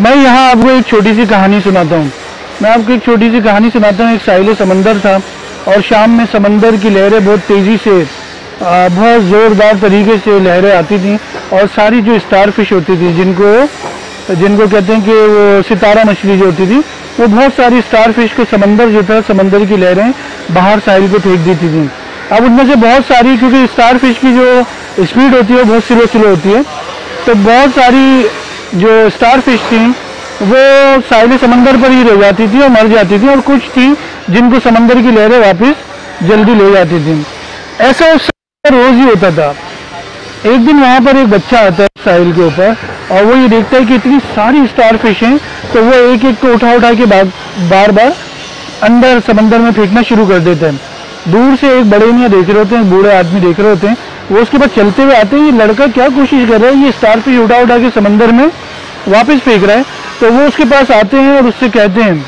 मैं यहाँ आपको एक छोटी सी कहानी सुनाता हूँ। एक साहिल समंदर था और शाम में समंदर की लहरें बहुत तेज़ी से बहुत ज़ोरदार तरीके से लहरें आती थी और सारी जो स्टार फिश होती थी जिनको कहते हैं कि वो सितारा मछली जो होती थी, वो बहुत सारी स्टार फिश को समंदर जो था, समंदर की लहरें बाहर साहिल को फेंक देती थी। अब उनमें से बहुत सारी, क्योंकि स्टार फिश की जो स्पीड होती है वो बहुत स्लो होती है, तो बहुत सारी जो स्टार फिश थी वो साहिल समंदर पर ही रह जाती थी और मर जाती थी, और कुछ थी जिनको समंदर की लहरें वापस जल्दी ले जाती थी। ऐसा रोज़ ही होता था। एक दिन वहाँ पर एक बच्चा आता है साहिल के ऊपर और वो ये देखता है कि इतनी सारी स्टार फिश हैं, तो वो एक एक को उठा के बार बार अंदर समंदर में फेंकना शुरू कर देते हैं। दूर से एक बड़े मियाँ देख रहे होते हैं, बूढ़े आदमी देख रहे होते हैं, वो उसके बाद चलते हुए आते हैं। ये लड़का क्या कोशिश कर रहा है, ये स्टार फिश उठा के समंदर में वापस फेंक रहा है। तो वो उसके पास आते हैं और उससे कहते हैं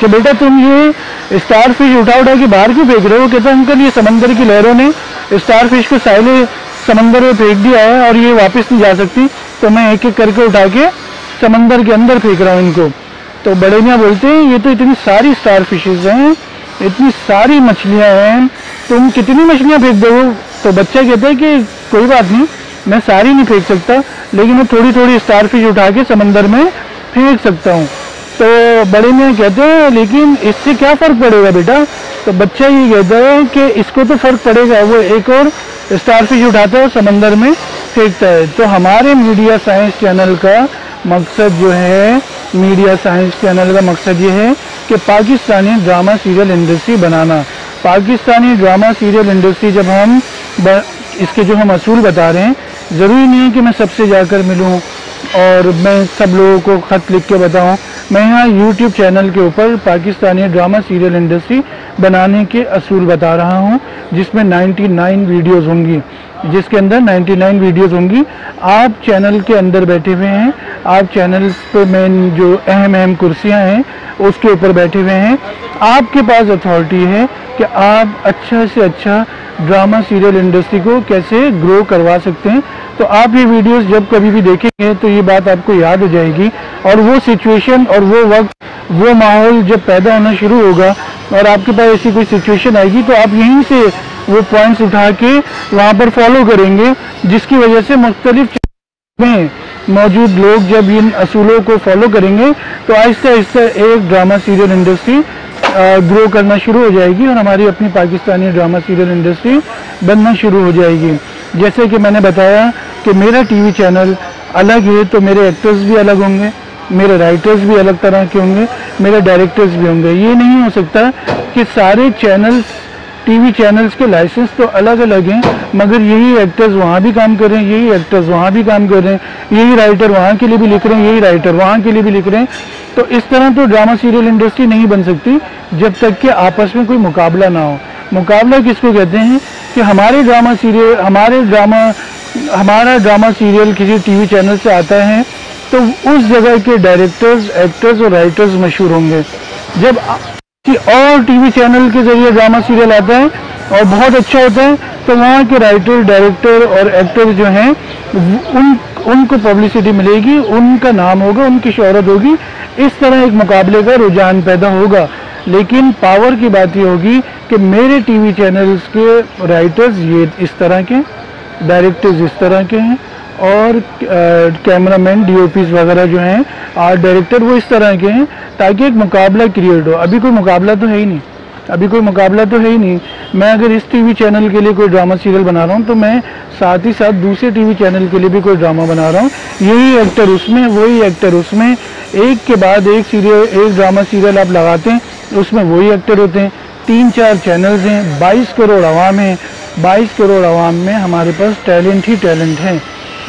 कि बेटा तुम ये स्टार फिश उठा के बाहर क्यों फेंक रहे हो? कहता है अंकल ये समंदर की लहरों ने स्टार फिश को साहिल समंदर में फेंक दिया है और ये वापस नहीं जा सकती, तो मैं एक एक करके उठा के समंदर के अंदर फेंक रहा हूँ इनको। तो बड़े मियाँ बोलते हैं ये तो इतनी सारी स्टार फिशेज हैं, इतनी सारी मछलियाँ हैं, तुम कितनी मछलियाँ फेंक दो? तो बच्चा कहता है कि कोई बात नहीं, मैं सारी नहीं फेंक सकता, लेकिन मैं थोड़ी थोड़ी स्टार फिश उठा के समंदर में फेंक सकता हूँ। तो बड़े मियाँ कहते हैं लेकिन इससे क्या फ़र्क पड़ेगा बेटा? तो बच्चा ये कहता है कि इसको तो फ़र्क पड़ेगा। वो एक और स्टारफिश उठाता है और समंदर में फेंकता है। तो हमारे मीडिया साइंस चैनल का मकसद जो है, ये है कि पाकिस्तानी ड्रामा सीरियल इंडस्ट्री बनाना। पाकिस्तानी ड्रामा सीरियल इंडस्ट्री जब हम इसके जो हम असूल बता रहे हैं, ज़रूरी नहीं है कि मैं सबसे जाकर मिलूँ और मैं सब लोगों को ख़त लिख के बताऊँ। मैं यहाँ YouTube चैनल के ऊपर पाकिस्तानी ड्रामा सीरियल इंडस्ट्री बनाने के असूल बता रहा हूँ, जिसमें 99 वीडियोस होंगी, जिसके अंदर 99 वीडियोस होंगी। आप चैनल के अंदर बैठे हुए हैं, आप चैनल पे मेन जो अहम कुर्सियाँ हैं उसके ऊपर बैठे हुए हैं। आपके पास अथॉरिटी है कि आप अच्छा से अच्छा ड्रामा सीरियल इंडस्ट्री को कैसे ग्रो करवा सकते हैं। तो आप ये वीडियोस जब कभी भी देखेंगे तो ये बात आपको याद हो जाएगी, और वो सिचुएशन और वो वक्त, वो माहौल जब पैदा होना शुरू होगा और आपके पास ऐसी कोई सिचुएशन आएगी तो आप यहीं से वो पॉइंट्स उठा के वहाँ पर फॉलो करेंगे, जिसकी वजह से मुख्तलिफ में मौजूद लोग जब इन असूलों को फॉलो करेंगे तो आहिस्ता आहिस्ता एक ड्रामा सीरियल इंडस्ट्री ग्रो करना शुरू हो जाएगी और हमारी अपनी पाकिस्तानी ड्रामा सीरियल इंडस्ट्री बनना शुरू हो जाएगी। जैसे कि मैंने बताया कि मेरा टीवी चैनल अलग है, तो मेरे एक्टर्स भी अलग होंगे, मेरे राइटर्स भी अलग तरह के होंगे, मेरे डायरेक्टर्स भी होंगे। ये नहीं हो सकता कि सारे चैनल्स, टीवी चैनल्स के लाइसेंस तो अलग अलग हैं, मगर यही एक्टर्स वहाँ भी काम कर रहे हैं, यही एक्टर्स वहाँ भी काम कर रहे हैं, यही राइटर वहाँ के लिए भी लिख रहे हैं, यही राइटर वहाँ के लिए भी लिख रहे हैं। तो इस तरह तो ड्रामा सीरियल इंडस्ट्री नहीं बन सकती जब तक कि आपस में कोई मुकाबला ना हो। मुकाबला किसको कहते हैं कि हमारा ड्रामा सीरियल किसी टीवी चैनल से आता है तो उस जगह के डायरेक्टर्स, एक्टर्स और राइटर्स मशहूर होंगे। जब कि और टीवी चैनल के जरिए ड्रामा सीरियल आता है और बहुत अच्छा होता है तो वहाँ के राइटर, डायरेक्टर और एक्टर जो हैं उनको पब्लिसिटी मिलेगी, उनका नाम होगा, उनकी शोहरत होगी। इस तरह एक मुकाबले का रुझान पैदा होगा। लेकिन पावर की बात ये होगी कि मेरे टीवी चैनल्स के राइटर्स ये इस तरह के, डायरेक्टर्स इस तरह के हैं, और कैमरामैन, DOPs वगैरह जो हैं, आर्ट डायरेक्टर, वो इस तरह के हैं, ताकि एक मुकाबला क्रिएट हो। अभी कोई मुकाबला तो है ही नहीं। मैं अगर इस टीवी चैनल के लिए कोई ड्रामा सीरियल बना रहा हूँ तो मैं साथ ही साथ दूसरे टीवी चैनल के लिए भी कोई ड्रामा बना रहा हूँ। यही एक्टर उसमें, वही एक्टर उसमें, एक के बाद एक सीरियल, एक ड्रामा सीरियल आप लगाते हैं, उसमें वही एक्टर होते हैं। 3-4 चैनल्स हैं, 22 करोड़ आवाम हैं। 22 करोड़ आवाम में हमारे पास टैलेंट ही टैलेंट हैं।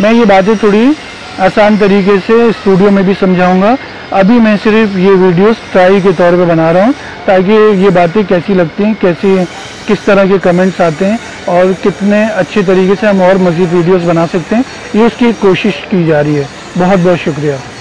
मैं ये बातें थोड़ी आसान तरीके से स्टूडियो में भी समझाऊंगा। अभी मैं सिर्फ ये वीडियोस ट्राई के तौर पे बना रहा हूँ ताकि ये बातें कैसी लगती हैं, कैसे, किस तरह के कमेंट्स आते हैं और कितने अच्छे तरीके से हम और मज़ीद वीडियोस बना सकते हैं, ये उसकी कोशिश की जा रही है। बहुत बहुत शुक्रिया।